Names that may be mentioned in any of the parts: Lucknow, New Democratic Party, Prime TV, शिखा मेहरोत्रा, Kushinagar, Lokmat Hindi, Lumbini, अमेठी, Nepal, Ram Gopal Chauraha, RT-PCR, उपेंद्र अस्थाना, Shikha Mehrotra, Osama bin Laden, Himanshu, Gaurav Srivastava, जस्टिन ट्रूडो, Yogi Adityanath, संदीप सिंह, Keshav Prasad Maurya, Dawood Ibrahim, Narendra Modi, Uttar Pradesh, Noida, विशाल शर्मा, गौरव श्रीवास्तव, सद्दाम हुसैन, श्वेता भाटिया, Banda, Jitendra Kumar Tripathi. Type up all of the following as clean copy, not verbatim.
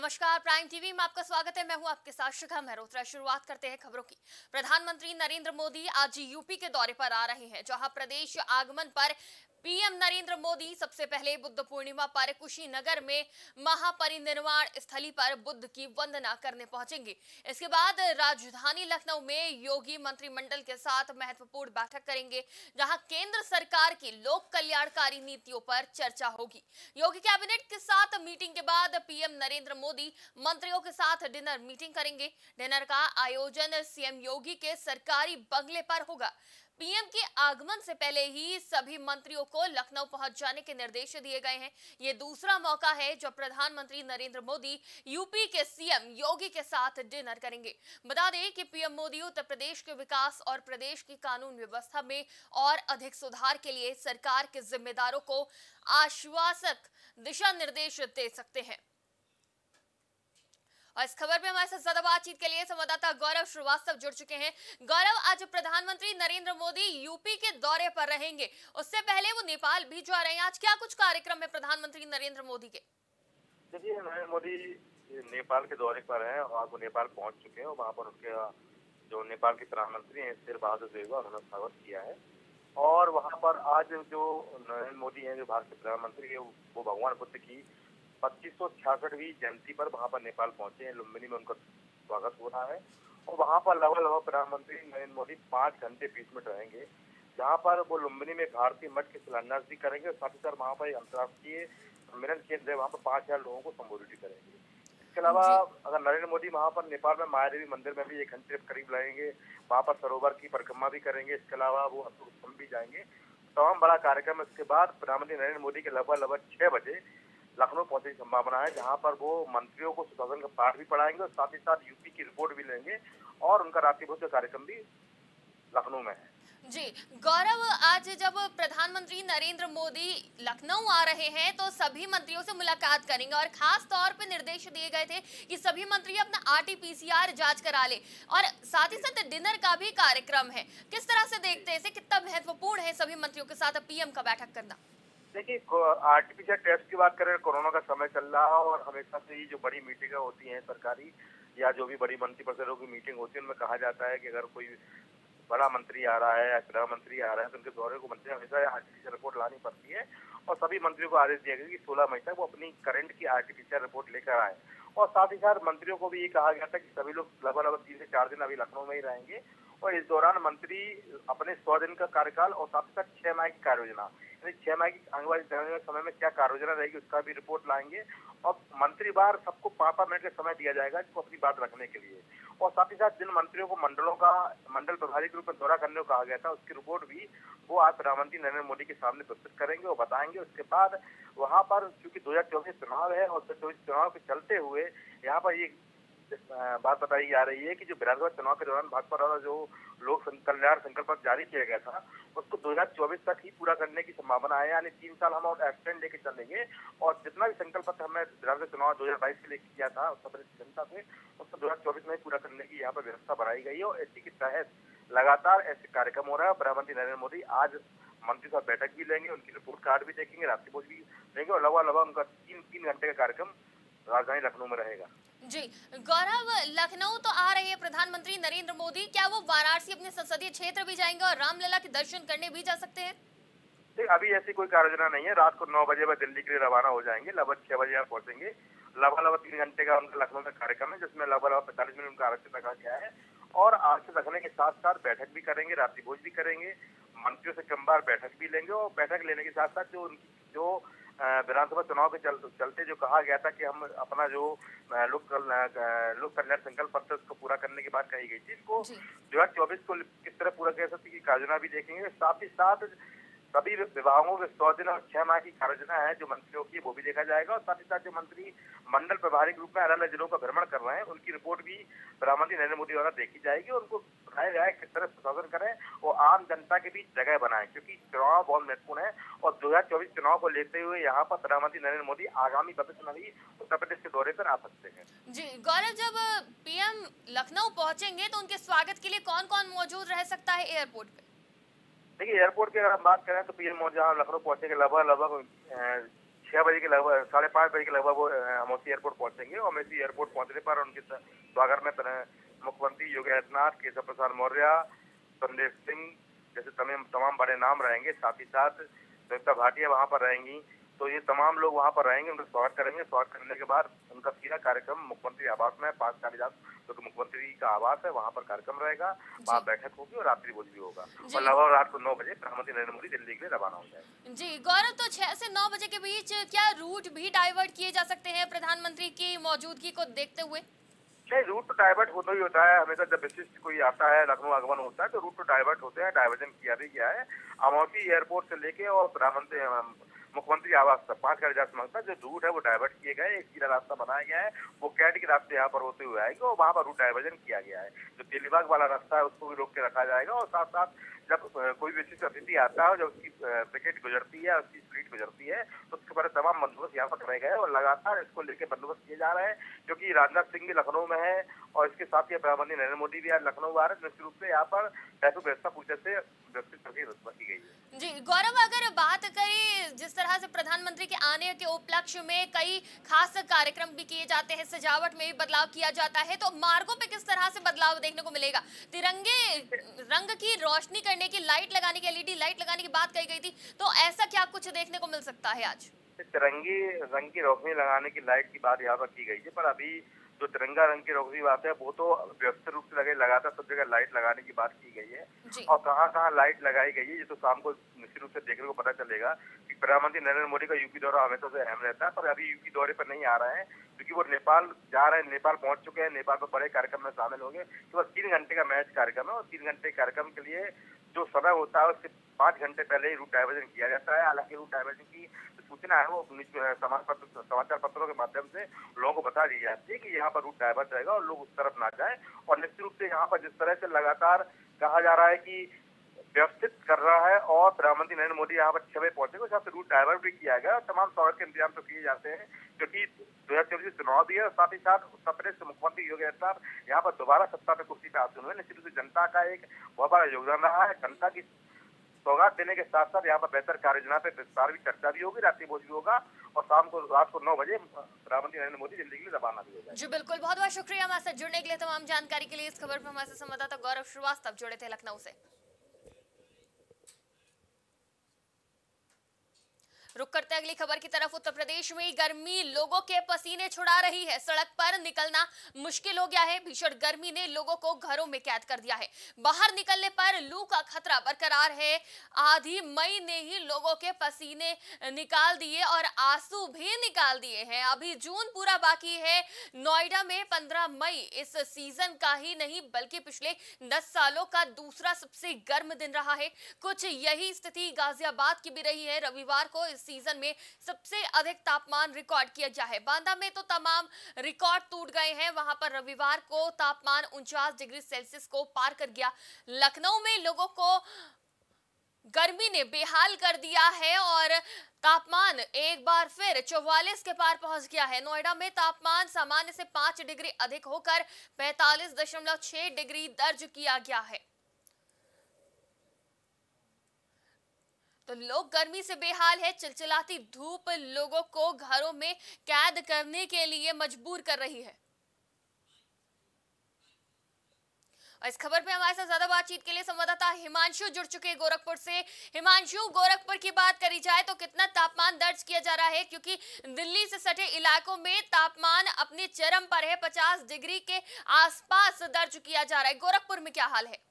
नमस्कार, prime TV में आपका स्वागत है। मैं हूं आपके साथ शिखा मेहरोत्रा। शुरुआत करते हैं खबरों की। प्रधानमंत्री नरेंद्र मोदी आज यूपी के दौरे पर आ रहे हैं, जहां प्रदेश आगमन पर पीएम नरेंद्र मोदी सबसे पहले बुद्ध पूर्णिमा पर कुशीनगर में महापरिनिर्वाण स्थली पर बुद्ध की वंदना करने पहुंचेंगे। इसके बाद राजधानी लखनऊ में योगी मंत्रिमंडल के साथ महत्वपूर्ण बैठक करेंगे, जहां केंद्र सरकार की लोक कल्याणकारी नीतियों पर चर्चा होगी। योगी कैबिनेट के साथ मीटिंग के बाद पीएम नरेंद्र मोदी मंत्रियों के साथ डिनर मीटिंग करेंगे। डिनर का आयोजन सीएम योगी के सरकारी बंगले पर होगा। पीएम के आगमन से पहले ही सभी मंत्रियों को लखनऊ पहुंच जाने के निर्देश दिए गए हैं। ये दूसरा मौका है जब प्रधानमंत्री नरेंद्र मोदी यूपी के सीएम योगी के साथ डिनर करेंगे। बता दें कि पीएम मोदी उत्तर प्रदेश के विकास और प्रदेश की कानून व्यवस्था में और अधिक सुधार के लिए सरकार के जिम्मेदारों को आश्वासक दिशा निर्देश दे सकते हैं। और इस खबर पे हमारे साथ ज्यादा बातचीत के लिए संवाददाता गौरव श्रीवास्तव जुड़ चुके हैं। गौरव, आज प्रधानमंत्री नरेंद्र मोदी यूपी के दौरे पर रहेंगे, उससे पहले वो नेपाल भी जा रहे हैं। आज क्या कुछ कार्यक्रम है प्रधानमंत्री नरेंद्र मोदी के? देखिए, नरेंद्र मोदी नेपाल के दौरे पर हैं और वो नेपाल पहुंच चुके हैं। वहाँ पर उनके जो नेपाल के प्रधानमंत्री हैं शेर बहादुर देवा, उन्होंने स्वागत किया है। और वहाँ पर आज जो नरेंद्र मोदी हैं, जो भारत के प्रधानमंत्री है, वो भगवान बुद्ध की 2566वीं जयंती पर वहाँ पर नेपाल पहुंचे हैं। लुम्बिनी में उनका स्वागत हो रहा है और वहाँ पर लगभग प्रधानमंत्री नरेंद्र मोदी 5 घंटे बीच में रहेंगे, जहाँ पर वो लुम्बिनी में भारतीय मठ के शिलान्यास भी करेंगे और साथ ही साथ वहाँ पर अंतर्राष्ट्रीय सम्मेलन केंद्र है, वहाँ पर 5000 लोगों को संबोधित करेंगे। इसके अलावा अगर नरेंद्र मोदी वहाँ पर नेपाल में माया देवी मंदिर में भी 1 घंटे करीब रहेंगे, वहाँ पर सरोवर की परिक्रमा भी करेंगे। इसके अलावा वो अशोक भी जाएंगे। तमाम बड़ा कार्यक्रम। इसके बाद प्रधानमंत्री नरेंद्र मोदी के लगभग 6 बजे लखनऊ पहुंचने की संभावना है, जहां पर वो मंत्रियों को सुशासन का पाठ भी पढ़ाएंगे और साथ ही साथ यूपी की रिपोर्ट भी लेंगे और उनका रात्रि भोज का कार्यक्रम भी लखनऊ में है। जी गौरव, आज जब प्रधानमंत्री नरेंद्र मोदी लखनऊ आ रहे हैं तो सभी मंत्रियों से मुलाकात करेंगे और खास तौर पे निर्देश दिए गए थे कि सभी मंत्री अपना RT-PCR जांच करा ले और साथ ही साथ डिनर का भी कार्यक्रम है। किस तरह से देखते हैं इसे, कितना महत्वपूर्ण है सभी मंत्रियों के साथ पीएम का बैठक करना? देखिए, आरटीपीसीआर टेस्ट की बात करें, कोरोना का समय चल रहा है और हमेशा से ही जो बड़ी मीटिंगें होती हैं सरकारी या जो भी बड़ी मंत्रिपरिषदों की मीटिंग होती है, उनमें कहा जाता है कि अगर कोई बड़ा मंत्री आ रहा है या प्रधानमंत्री आ रहा है तो उनके दौरे को मंत्री हमेशा आरटीपीसीआर रिपोर्ट लानी पड़ती है और सभी मंत्रियों को आदेश दिया गया कि 16 मई तक वो अपनी करंट की आरटीपीसीआर रिपोर्ट लेकर आए। और साथ ही साथ मंत्रियों को भी ये कहा गया था कि सभी लोग लगभग 3 से 4 दिन अभी लखनऊ में ही रहेंगे और इस दौरान मंत्री अपने 100 दिन का कार्यकाल और साथ ही साथ 6 माह की कार्ययोजना, 6 माह की आंगनबाड़ी समय में क्या कार्ययोजना रहेगी उसका भी रिपोर्ट लाएंगे। और मंत्री बार सबको 5-5 मिनट का समय दिया जाएगा इसको अपनी बात रखने के लिए। और साथ ही साथ जिन मंत्रियों को मंडलों का मंडल प्रभारी के रूप में दौरा करने को कहा गया था उसकी रिपोर्ट भी वो आज प्रधानमंत्री नरेंद्र मोदी के सामने प्रस्तुत करेंगे और बताएंगे। उसके बाद वहाँ पर चूंकि 2024 चुनाव है और 2024 चुनाव के चलते हुए यहाँ पर ये बात बताई जा रही है कि जो विधानसभा चुनाव के दौरान भाजपा द्वारा जो लोक कल्याण संकल्प जारी किया गया था उसको 2024 तक ही पूरा करने की संभावना है, यानी 3 साल हम और एक्सटेंड लेके चलेंगे। और जितना भी संकल्प हमें विधानसभा चुनाव 2022 के लिए किया था जनता से, उसको 2024 में पूरा करने की यहाँ पर व्यवस्था बनाई गई है और इसी के तहत लगातार ऐसे कार्यक्रम हो रहा है। प्रधानमंत्री नरेंद्र मोदी आज मंत्री साहब बैठक भी लेंगे, उनकी रिपोर्ट कार्ड भी देखेंगे, रात्रि भोज भी लेंगे और लगभग उनका 3-3 घंटे का कार्यक्रम राजधानी लखनऊ में रहेगा। जी गौरव, लखनऊ तो आ रहे हैं प्रधानमंत्री नरेंद्र मोदी, क्या वो वाराणसी अपने संसदीय क्षेत्र भी जाएंगे और रामलला के दर्शन करने भी जा सकते हैं? अभी ऐसी कोई कार्ययोजना नहीं है। रात को 9 बजे वह दिल्ली के लिए रवाना हो जाएंगे, लगभग 6 बजे यहाँ पहुंचेंगे। लगभग 3 घंटे का उनका लखनऊ में कार्यक्रम है जिसमें लगभग 45 मिनट उनका आरक्षण रखा गया है और आरक्षण रखने के साथ साथ बैठक भी करेंगे, रात्रि भोज भी करेंगे, मंत्रियों से कम बार बैठक भी लेंगे। और बैठक लेने के साथ साथ जो विधानसभा चुनाव के चलते जो कहा गया था कि हम अपना जो लोक कल्याण संकल्प पत्र उसको पूरा करने की बात कही गई थी, इसको 2024 को किस तरह पूरा कर सकती है कार्ययोजना भी देखेंगे। साथ ही साथ सभी विभागों के 100 दिन और 6 माह की कार्ययोजना है जो मंत्रियों की, वो भी देखा जाएगा। और साथ ही साथ जो मंत्री मंडल प्रभारी के रूप में अलग अलग जिलों का भ्रमण कर रहे हैं उनकी रिपोर्ट भी प्रधानमंत्री नरेंद्र मोदी द्वारा देखी जाएगी और उनको बताया जाए किस तरह प्रशासन करें और आम जनता के बीच जगह बनाएं, क्योंकि चुनाव बहुत महत्वपूर्ण है। और 2024 चुनाव को लेते हुए यहाँ पर प्रधानमंत्री नरेंद्र मोदी आगामी भविष्य में भी उत्तर प्रदेश के दौरे पर आ सकते हैं। जी गौरव, जब पीएम लखनऊ पहुँचेंगे तो उनके स्वागत के लिए कौन कौन मौजूद रह सकता है एयरपोर्ट पर? देखिए एयरपोर्ट की अगर हम बात करें तो पीएम मोदी जहाँ लखनऊ पहुंचेंगे लगभग 6 बजे के लगभग 5:30 बजे के लगभग वो अमेठी एयरपोर्ट पहुंचेंगे। और अमेठी एयरपोर्ट पहुंचने पर उनके स्वागत में मुख्यमंत्री योगी आदित्यनाथ, केशव प्रसाद मौर्य, संदीप सिंह जैसे तमाम बड़े नाम रहेंगे। साथ ही साथ श्वेता भाटिया वहाँ पर रहेंगी, तो ये तमाम लोग वहाँ पर रहेंगे, उनका स्वागत करेंगे। स्वागत करने के बाद उनका सीधा कार्यक्रम मुख्यमंत्री आवास में 5 कालीदास जो कि मुख्यमंत्री का आवास है वहाँ पर कार्यक्रम रहेगा, वहाँ बैठक होगी और रात्रि भोज भी होगा। और लगभग रात को 9 बजे प्रधानमंत्री नरेंद्र मोदी दिल्ली के लिए रवाना हो जाएंगे। जी गौरव, तो 6 से 9 बजे के बीच क्या रूट भी डाइवर्ट किए जा सकते हैं प्रधानमंत्री की मौजूदगी को देखते हुए? नहीं, रूट तो डाइवर्ट होता ही होता है हमेशा। जब विशिष्ट कोई आता है, लखनऊ आगमन होता है, तो रूट तो डाइवर्ट होते हैं। डाइवर्जन किया भी गया है अमेठी एयरपोर्ट से लेके और प्रधानमंत्री मुख्यमंत्री आवास तक 5 कालीदास तक जो रूट है वो डाइवर्ट किए गए। एक सीधा रास्ता बनाया गया है, वो कैट के रास्ते यहाँ पर होते हुए आएंगे और वहाँ पर रूट डाइवर्जन किया गया है। जो दिल्लीबाग वाला रास्ता है उसको भी रोक के रखा जाएगा। और साथ साथ जब कोई विशिष्ट अतिथि आता है, जब उसकी पैकेट गुजरती है, उसकी स्प्लिट गुजरती है, तो उसके बारे तमाम बंदोबस्त यहाँ पर रह गए और लगातार इसको लेकर बंदोबस्त किए जा रहे हैं। क्योंकि राजनाथ सिंह भी लखनऊ में है और इसके साथ ही प्रधानमंत्री नरेंद्र मोदी भी आज लखनऊ आ रहे हैं। निश्चित रूप से यहाँ पर ट्रैफिक व्यवस्था पूछे से व्यवस्था की गई है। जी गौरव, अगर बात करें जिस तरह से प्रधानमंत्री के आने के उपलक्ष्य में कई खास कार्यक्रम भी किए जाते हैं, सजावट में भी बदलाव किया जाता है, तो मार्गों पे किस तरह से बदलाव देखने को मिलेगा? तिरंगे रंग की रोशनी करने की लाइट लगाने की, एलईडी लाइट लगाने की बात कही गई थी, तो ऐसा क्या कुछ देखने को मिल सकता है आज? तिरंगे रंग की रोशनी लगाने की लाइट की बात यहाँ पर की गई है, पर अभी जो तिरंगा रंग की रोशनी बात है वो तो व्यवस्थित रूप से लगातार सब जगह लाइट लगाने की बात की गई है। और कहाँ कहाँ लाइट लगाई गई है ये तो शाम को निश्चित रूप से देखने को पता चलेगा। कि प्रधानमंत्री नरेंद्र मोदी का यूपी दौरा हमेशा से अहम रहता है, पर अभी यूपी दौरे पर नहीं आ रहे हैं क्योंकि वो नेपाल जा रहे हैं, नेपाल पहुंच चुके हैं, नेपाल पर बड़े कार्यक्रम में शामिल होंगे। तो 3 घंटे का मैच कार्यक्रम है और 3 घंटे कार्यक्रम के लिए जो समय होता है उससे 5 घंटे पहले ही रूट डाइवर्जन किया जाता है। हालांकि रूट डाइवर्जन की सूचना है वो समाचार पत्रों के माध्यम से लोगों को बता दी जाती है कि यहाँ पर रूट डाइवर्ट रहेगा और लोग उस तरफ ना जाए। और निश्चित रूप से यहाँ पर जिस तरह से लगातार कहा जा रहा है कि व्यवस्थित कर रहा है और प्रधानमंत्री नरेंद्र मोदी यहाँ पर 6 बजे पहुंचेंगे, उस हिसाब से रूट डाइवर्ट भी किया गया। तमाम स्वागत के इंतजाम तो किए जाते हैं क्योंकि 2024 चुनाव भी है और साथ ही साथ उत्तर प्रदेश के मुख्यमंत्री योगी आदित्यनाथ यहाँ पर दोबारा सत्ता पे कुर्सी पे आसीन हुए। निश्चित रूप से जनता का एक बहुत बड़ा योगदान रहा है। जनता की सौगात देने के साथ साथ यहाँ पर बेहतर कार्ययोजना पे विस्तार भी चर्चा भी होगी, रात्रि भोज भी होगा और शाम को रात को 9 बजे प्रधानमंत्री नरेंद्र मोदी दिल्ली के लिए रवाना भी हो जाएंगे। जी बिल्कुल, बहुत बहुत शुक्रिया हमारे साथ जुड़ने के लिए। तमाम जानकारी के लिए इस खबर पर हमारे संवाददाता गौरव श्रीवास्तव जुड़े थे लखनऊ से। रुक करते अगली खबर की तरफ। उत्तर प्रदेश में गर्मी लोगों के पसीने छुड़ा रही है, सड़क पर निकलना मुश्किल हो गया है। भीषण गर्मी ने लोगों को घरों में कैद कर दिया है, बाहर निकलने पर लू का खतरा बरकरार है। आधी मई ने ही लोगों के पसीने निकाल दिए और आंसू भी निकाल दिए हैं। अभी जून पूरा बाकी है। नोएडा में 15 मई इस सीजन का ही नहीं बल्कि पिछले 10 सालों का दूसरा सबसे गर्म दिन रहा है। कुछ यही स्थिति गाजियाबाद की भी रही है। रविवार को इस सीजन में सबसे अधिक तापमान रिकॉर्ड किया गया है। बांदा में तो तमाम रिकॉर्ड टूट गए हैं, वहां पर रविवार को तापमान 49 डिग्री सेल्सियस को पार कर गया। लखनऊ में लोगों को गर्मी ने बेहाल कर दिया है और तापमान एक बार फिर 44 के पार पहुंच गया है। नोएडा में तापमान सामान्य से 5 डिग्री अधिक होकर 45.6 डिग्री दर्ज किया गया है। तो लोग गर्मी से बेहाल है। चिलचिलाती धूप लोगों को घरों में कैद करने के लिए मजबूर कर रही है। और इस खबर पे हमारे साथ ज्यादा बातचीत के लिए संवाददाता हिमांशु जुड़ चुके हैं गोरखपुर से। हिमांशु, गोरखपुर की बात करी जाए तो कितना तापमान दर्ज किया जा रहा है? क्योंकि दिल्ली से सटे इलाकों में तापमान अपने चरम पर है, 50 डिग्री के आसपास दर्ज किया जा रहा है। गोरखपुर में क्या हाल है?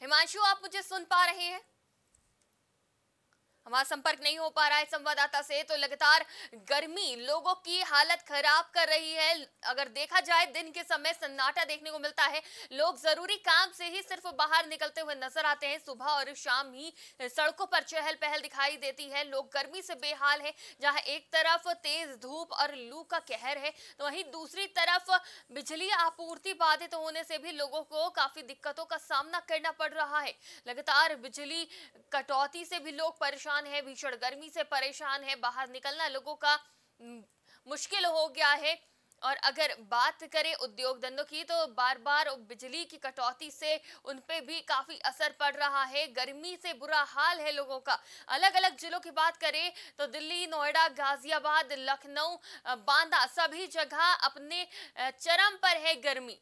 हिमांशु, आप मुझे सुन पा रहे हैं? हमारा संपर्क नहीं हो पा रहा है संवाददाता से। तो लगातार गर्मी लोगों की हालत खराब कर रही है। अगर देखा जाए दिन के समय सन्नाटा देखने को मिलता है, लोग जरूरी काम से ही सिर्फ बाहर निकलते हुए नजर आते हैं। सुबह और शाम ही सड़कों पर चहल पहल दिखाई देती है। लोग गर्मी से बेहाल है। जहां एक तरफ तेज धूप और लू का कहर है तो वहीं दूसरी तरफ बिजली आपूर्ति बाधित होने से भी लोगों को काफी दिक्कतों का सामना करना पड़ रहा है। लगातार बिजली कटौती से भी लोग परेशान है, भीषण गर्मी से परेशान है। बाहर निकलना लोगों का मुश्किल हो गया है। और अगर बात करें उद्योग धंधों की तो बार बार बिजली की कटौती से उन पे भी काफी असर पड़ रहा है। गर्मी से बुरा हाल है लोगों का। अलग अलग जिलों की बात करें तो दिल्ली, नोएडा, गाजियाबाद, लखनऊ, बांदा, सभी जगह अपने चरम पर है गर्मी।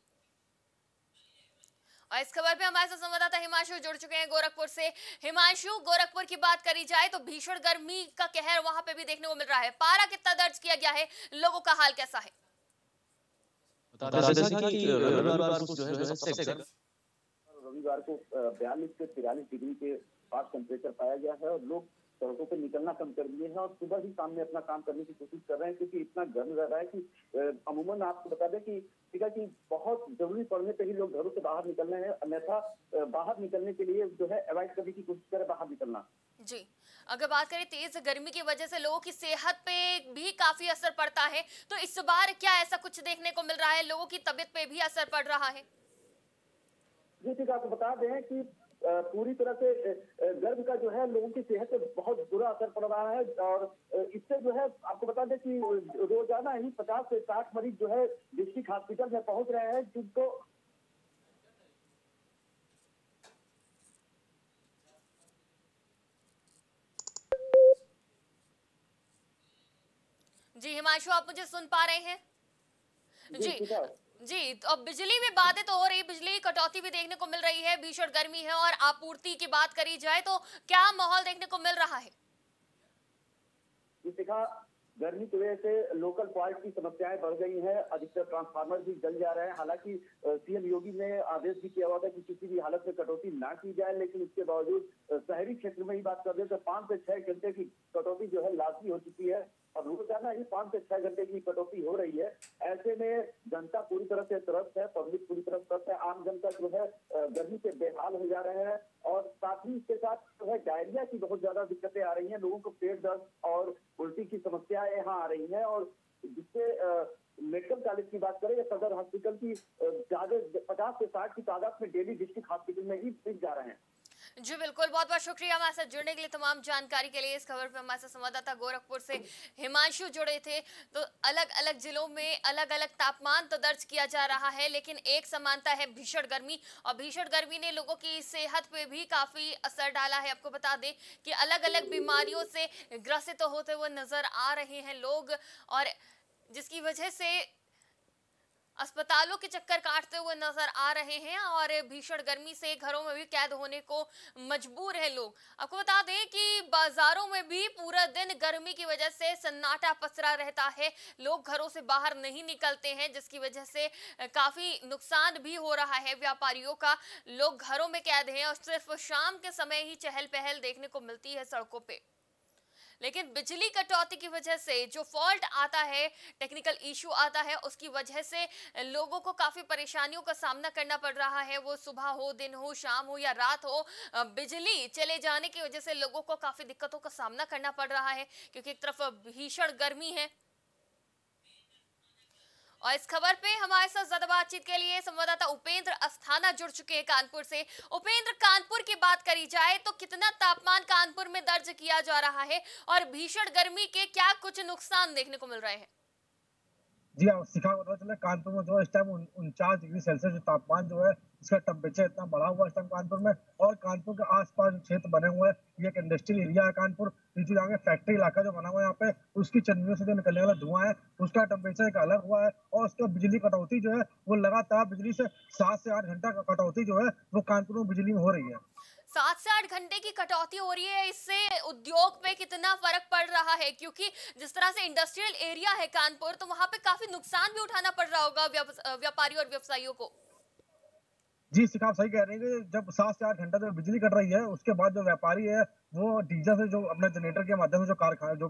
और इस खबर पे हमारे साथ संवाददाता हिमांशु जुड़ चुके हैं गोरखपुर से। हिमांशु, गोरखपुर की बात करी जाए तो भीषण गर्मी का कहर वहां पे भी देखने को मिल रहा है। पारा कितना दर्ज किया गया है, लोगों का हाल कैसा है? रविवार को 42 से 43 डिग्री के पास टेम्परेचर पाया गया है और लोग सड़कों पर निकलना कम कर दिए हैं और सुबह ही सामने अपना काम करने की कोशिश कर रहे हैं, क्योंकि इतना गर्म रह रहा है कि अमूमन आपको बता दें कि बहुत जरूरी पड़ने पे ही लोग घरों से बाहर निकल रहे हैं, अन्यथा बाहर निकलने के लिए जो है अवॉइड करने की कोशिश करें बाहर निकलना। जी, अगर बात करें तेज गर्मी की वजह से लोगों की सेहत पे भी काफी असर पड़ता है, तो इस बार क्या ऐसा कुछ देखने को मिल रहा है? लोगों की तबीयत पे भी असर पड़ रहा है? जी ठीक, आपको बता दें कि पूरी तरह से गर्म का जो है लोगों की सेहत पे बहुत बुरा असर पड़ रहा है और इससे जो है आपको बता दें कि रोजाना ही 50 से 60 मरीज जो है डिस्ट्रिक्ट हॉस्पिटल में पहुंच रहे हैं, जिनको जी हिमांशु, आप मुझे सुन पा रहे हैं? जी, तो अब बिजली में बातें तो हो रही, बिजली कटौती भी देखने को मिल रही है, भीषण गर्मी है और आपूर्ति की बात करी जाए तो क्या माहौल देखने को मिल रहा है? गर्मी की वजह से लोकल फॉल्ट की समस्याएं बढ़ गई हैं, अधिकतर ट्रांसफार्मर भी जल जा रहे हैं। हालांकि सीएम योगी ने आदेश भी किया हुआ था कि किसी भी हालत में कटौती ना की जाए, लेकिन इसके बावजूद शहरी क्षेत्र में ही बात कर रहे तो 5 से 6 घंटे की कटौती जो है लाजमी हो चुकी है और रोजाना ही 5 से 6 घंटे की कटौती हो रही है। ऐसे में जनता पूरी तरह से त्रस्त है, पब्लिक पूरी तरह त्रस्त है, आम जनता जो है गर्मी से बेहाल हो जा रहे हैं और साथ ही इसके साथ जो है डायरिया की बहुत ज्यादा दिक्कतें आ रही हैं। लोगों को पेट दर्द और उल्टी की समस्या यहाँ आ रही है और जिससे मेडिकल कॉलेज की बात करें या सदर हॉस्पिटल की ज्यादा 50 से 60 की तादाद में डेली डिस्ट्रिक्ट हॉस्पिटल में ही पहुंच जा रहे हैं। जी बिल्कुल, बहुत बहुत शुक्रिया हमारे साथ जुड़ने के लिए, तमाम जानकारी के लिए। इस खबर पे हमारे साथ संवाददाता गोरखपुर से हिमांशु जुड़े थे। तो अलग अलग जिलों में अलग अलग तापमान तो दर्ज किया जा रहा है, लेकिन एक समानता है भीषण गर्मी, और भीषण गर्मी ने लोगों की सेहत पे भी काफ़ी असर डाला है। आपको बता दें कि अलग अलग बीमारियों से ग्रसित तो होते हुए नजर आ रहे हैं लोग, और जिसकी वजह से अस्पतालों के चक्कर काटते हुए नजर आ रहे हैं और भीषण गर्मी से घरों में भी कैद होने को मजबूर है लोग। आपको बता दें कि बाजारों में भी पूरा दिन गर्मी की वजह से सन्नाटा पसरा रहता है, लोग घरों से बाहर नहीं निकलते हैं, जिसकी वजह से काफी नुकसान भी हो रहा है व्यापारियों का। लोग घरों में कैद हैं और सिर्फ शाम के समय ही चहल पहल देखने को मिलती है सड़कों पर। लेकिन बिजली कटौती की वजह से जो फॉल्ट आता है, टेक्निकल इशू आता है, उसकी वजह से लोगों को काफ़ी परेशानियों का सामना करना पड़ रहा है। वो सुबह हो, दिन हो, शाम हो या रात हो, बिजली चले जाने की वजह से लोगों को काफ़ी दिक्कतों का सामना करना पड़ रहा है, क्योंकि एक तरफ भीषण गर्मी है। और इस खबर पे हमारे साथ ज्यादा बातचीत के लिए संवाददाता उपेंद्र अस्थाना जुड़ चुके हैं कानपुर से। उपेंद्र, कानपुर की बात करी जाए तो कितना तापमान कानपुर में दर्ज किया जा रहा है और भीषण गर्मी के क्या कुछ नुकसान देखने को मिल रहे हैं? जी हाँ, शिखा मल्होत्रा, कानपुर में जो इस टाइम 49 डिग्री सेल्सियस जो तापमान जो है, इसका टेम्परेचर इतना बढ़ा हुआ है इस टाइम कानपुर में, और कानपुर के आसपास जो क्षेत्र बने हुए हैं, ये एक इंडस्ट्रियल एरिया है कानपुर, नीचे जाके फैक्ट्री इलाका जो बना हुआ है यहाँ पे, उसकी चिमनियों से जो निकलने वाला धुआं है उसका टेम्परेचर एक अलग हुआ है और उसका बिजली कटौती जो है वो लगातार बिजली से 7 से 8 घंटा का कटौती जो है वो कानपुर में बिजली में हो रही है। 7 से 8 घंटे की कटौती हो रही है, इससे उद्योग पे कितना फर्क पड़ रहा है? क्योंकि जिस तरह से इंडस्ट्रियल एरिया है कानपुर, तो वहाँ पे काफी नुकसान भी उठाना पड़ रहा होगा व्यापारियों और व्यवसायियों को। जी शिखा, सही कह रहे हैं कि जब 7 से 8 घंटा जब बिजली कट रही है, उसके बाद जो व्यापारी है वो डीजल से जो अपने जनरेटर के माध्यम से जो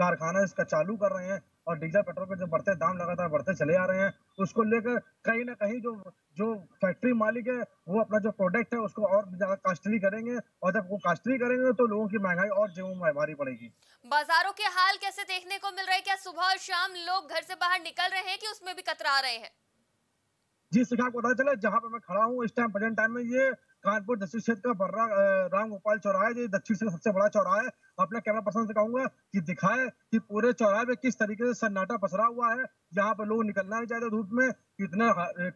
कारखाना है इसका चालू कर रहे हैं और डीजल पेट्रोल के जो बढ़ते दाम लगातार बढ़ते चले आ रहे हैं, उसको लेकर कहीं ना कहीं जो फैक्ट्री मालिक है वो अपना जो प्रोडक्ट है उसको और ज्यादा कास्टली करेंगे, और जब वो कास्टली करेंगे तो लोगों की महंगाई और जेबों में भारी पड़ेगी। बाजारों के हाल कैसे देखने को मिल रहे हैं? क्या सुबह और शाम लोग घर से बाहर निकल रहे हैं कि उसमें भी कतरा रहे हैं? जी शिखा, को पता चला जहाँ पे मैं खड़ा हूँ इस टाइम प्रेजेंट टाइम में, ये कानपुर दक्षिण क्षेत्र का बर्रा राम गोपाल चौराहा है, जो दक्षिण से सबसे बड़ा चौराहा है। अपना कैमरा पर्सन से कहूंगा कि दिखाए कि पूरे चौराहे में किस तरीके से सन्नाटा पसरा हुआ है। यहाँ पर लोग निकलना नहीं चाहते धूप में, इतना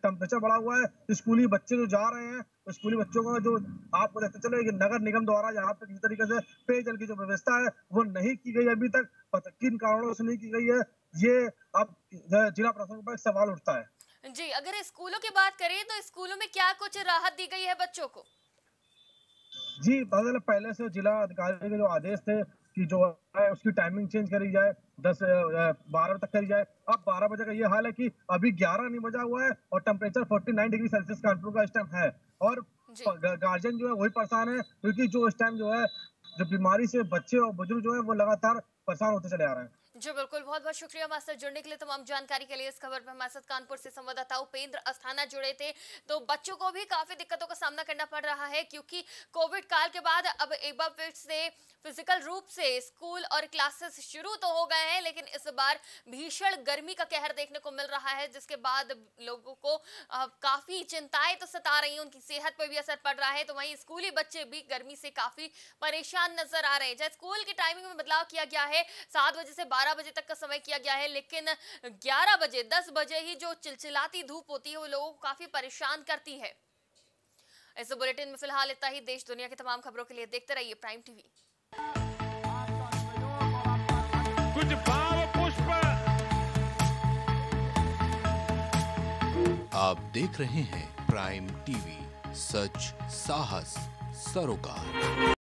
टेम्परेचर बढ़ा हुआ है। स्कूली बच्चे जो जा रहे हैं, स्कूली बच्चों का जो आपको देखते चले कि नगर निगम द्वारा यहाँ पर किस तरीके से पेयजल की जो व्यवस्था है वो नहीं की गई अभी तक, पता किन कारणों से नहीं की गई है, ये अब जिला प्रशासन पर सवाल उठता है। जी, अगर स्कूलों की बात करें तो स्कूलों में क्या कुछ राहत दी गई है बच्चों को? जी, मतलब पहले से जिला अधिकारी के जो आदेश थे कि जो है उसकी टाइमिंग चेंज करी जाए, 10-12 तक करी जाए। अब 12 बजे का ये हाल है कि अभी 11 नहीं बजा हुआ है और टेम्परेचर 49 डिग्री सेल्सियस कानपुर का इस टाइम है। और गार्जियन जो है वही परेशान है, क्योंकि जो इस टाइम जो है जो बीमारी से बच्चे और बुजुर्ग जो है वो लगातार परेशान होते चले आ रहे हैं। जी बिल्कुल, बहुत बहुत शुक्रिया हमारे साथ जुड़ने के लिए। तमाम जानकारी के लिए इस खबर पर हमारे साथ कानपुर से संवाददाता उपेंद्र अस्थाना जुड़े थे। तो बच्चों को भी काफी दिक्कतों का सामना करना पड़ रहा है, क्योंकि कोविड काल के बाद अब एक बार फिर से फिजिकल रूप से स्कूल और क्लासेस शुरू तो हो गए हैं, लेकिन इस बार भीषण गर्मी का कहर देखने को मिल रहा है, जिसके बाद लोगों को काफी चिंताएं तो सता रही है, उनकी सेहत पर भी असर पड़ रहा है। तो वहीं स्कूली बच्चे भी गर्मी से काफी परेशान नजर आ रहे हैं। जहाँ स्कूल की टाइमिंग में बदलाव किया गया है, 7 बजे से 12 बजे तक का समय किया गया है, लेकिन 11 बजे 10 बजे ही जो चिलचिलाती धूप होती है वो लोगों को काफी परेशान करती है। इस बुलेटिन में फिलहाल इतना ही। देश दुनिया की तमाम खबरों के लिए देखते रहिए प्राइम टीवी। कुछ भाव पुष्प आप देख रहे हैं प्राइम टीवी, सच साहस सरोकार।